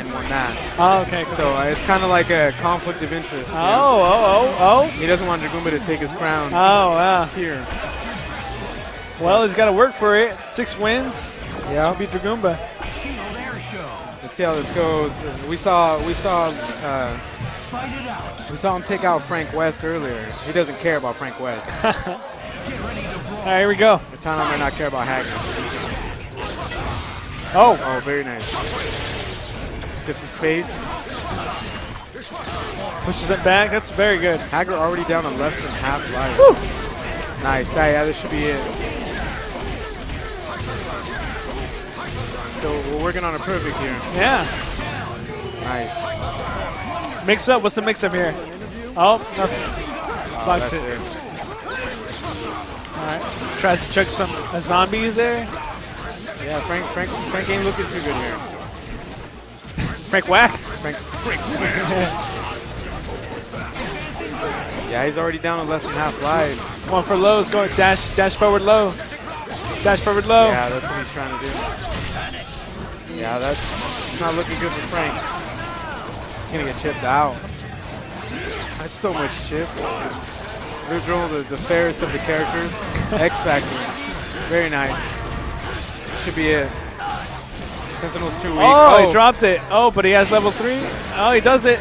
and one that. Oh, okay. Cool. So it's kind of like a conflict of interest. Oh, you know? He doesn't want Dragoomba to take his crown. Oh, wow. Here. Well, he's got to work for it. 6 wins. Yeah. Should beat Dragoomba. Let's see how this goes. We saw him take out Frank West earlier. He doesn't care about Frank West. All right, here we go. The time I might not care about Hagner. Oh! Oh, very nice. Get some space. Pushes it back. That's very good. Hagrid already down on less than half life. Woo! Nice. Yeah, this should be it. So we're working on a perfect here. Yeah. Nice. Mix up. What's the mix up here? Oh, nothing. Box it. All right. Tries to chuck some zombies there. Yeah, Frank ain't looking too good here. Frank Whack? Frank Whack. Yeah, he's already down on less than half life. Come on for low, it's going dash forward low. Dash forward low. Yeah, that's what he's trying to do. Yeah, that's not looking good for Frank. He's gonna get chipped out. That's so much chip. Virgil, the fairest of the characters. X Factor. Very nice. Should be it. Sentinel's too weak. Oh, he dropped it. Oh, but he has level 3. Oh, he does it.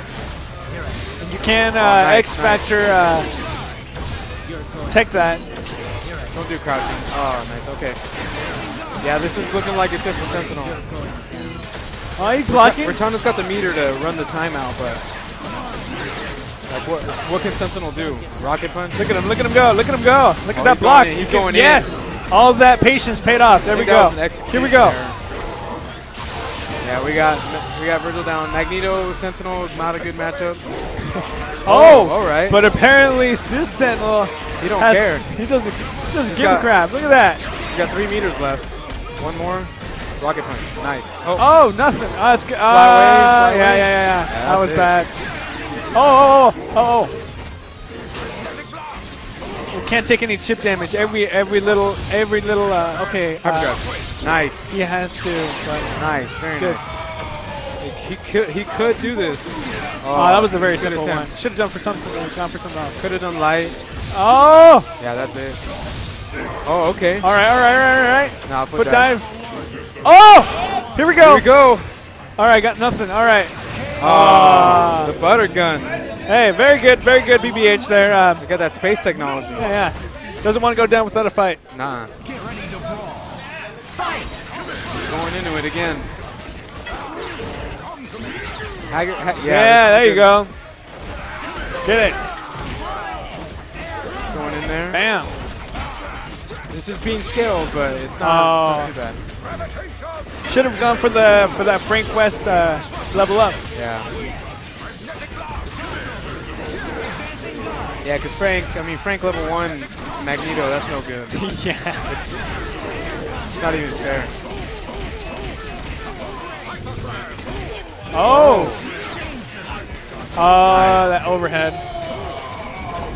You can X Factor tech that. Don't do crouching. Oh, nice. Okay. Yeah, this is looking like it's it for Sentinel. Oh, he's blocking. Rotunda's got the meter to run the timeout, but like what can Sentinel do? Rocket punch. Look at him. Look at him go. Look at him go. Look at that block. He's going in. Yes. All that patience paid off. There we go. Here we go. Yeah, we got Vergil down. Magneto Sentinel is not a good matchup. Oh, all right. But apparently this Sentinel, he don't care. He doesn't give a crap. Look at that. He's got 3 meters left. One more. Rocket punch. Nice. Oh, nothing. Oh, that's good. Fly wave. Yeah. That was bad. Oh. Can't take any chip damage. Every little. Okay. Hard drive. Nice. He has to. But nice. Very good. Nice. He could do this. Oh, that was a very simple one. Should have done for something. Gone for something else. Could have done light. Oh. Yeah, that's it. Oh, okay. All right. Nah, put dive. Oh. Here we go. All right, got nothing. All right. Oh, the butter gun. Hey, very good BBH there. You got that space technology. Yeah. Doesn't want to go down without a fight. Nah. Get ready to brawl. Fight. Going into it again. There you go. Get it. Going in there. Bam. This is being scaled, but it's not too bad. Should have gone for that Frank West level up. Yeah. Yeah, because Frank level 1 Magneto, that's no good. Yeah. It's not even fair. Oh! That overhead.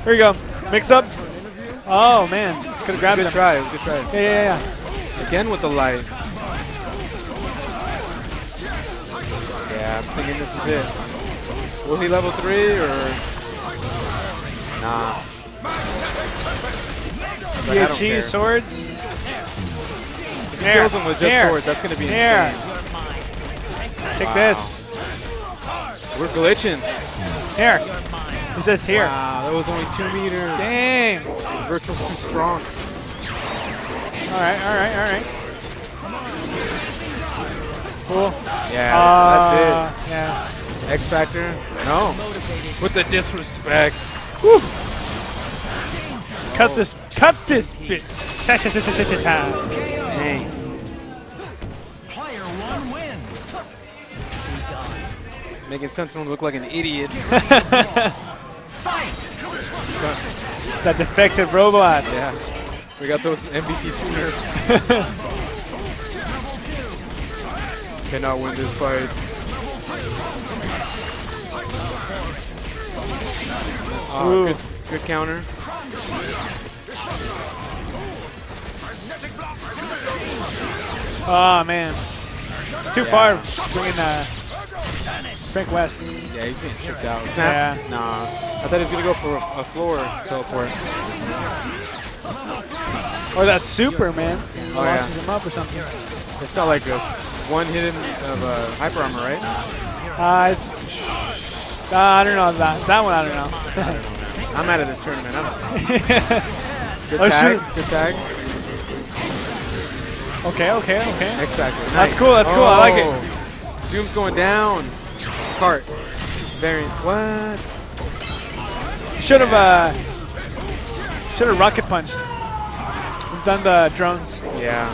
Here you go. Mix up. Oh, man. Could have grabbed it. Good try. Yeah. Again with the light. Yeah, I'm thinking this is it. Will he level 3 or... Nah. BHE swords. If he kills him with just swords, that's going to be insane. Take this. We're glitching. Here. He says here. Wow, that was only 2 meters. Dang. Virtual's too strong. All right. Cool. Yeah, that's it. Yeah. X Factor? No. With the disrespect. Woo. Cut this bitch. Dang. Player 1 wins. Making Sentinel look like an idiot. That defective robot. Yeah. We got those NBC2 nerfs. Cannot win this fight. Oh, good counter. Oh, man. It's too far bringing Frank West. Yeah, he's getting tripped out. Snap? Yeah. Nah. I thought he was going to go for a floor teleport. Or that super, man. Oh, launches him up or something. It's not like a one hit of Hyper Armor, right? I don't know. That one, I don't know. I'm out of the tournament. Good tag. Okay. X Factor. Nice. That's cool, that's cool. I like it. Doom's going down. Cart. Variant. What? Should have rocket punched. We've done the drones. Yeah.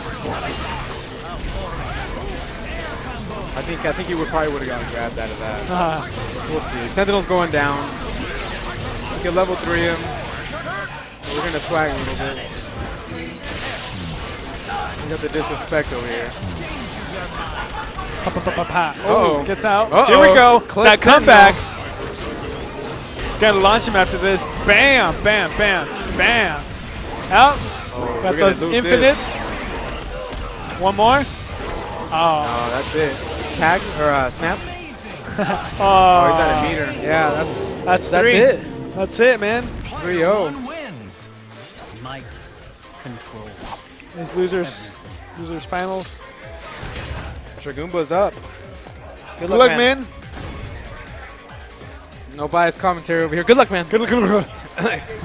I think he probably would have gotten grabbed out of that. We'll see. Sentinel's going down. We can level 3 him. We're gonna swag a little bit. We got the disrespect over here. Oh, gets out. Uh-oh. Here we go. That comeback. Gotta launch him after this. Bam, bam, bam, bam. Out. Oh, got those infinites. One more. Oh. Oh, that's it. Tag or snap? Oh, he's at a meter. Yeah, that's it. That's it, man. 3-0. Might controls. These losers finals. Dragoomba's up. Good luck, man. No biased commentary over here. Good luck, man. Good luck.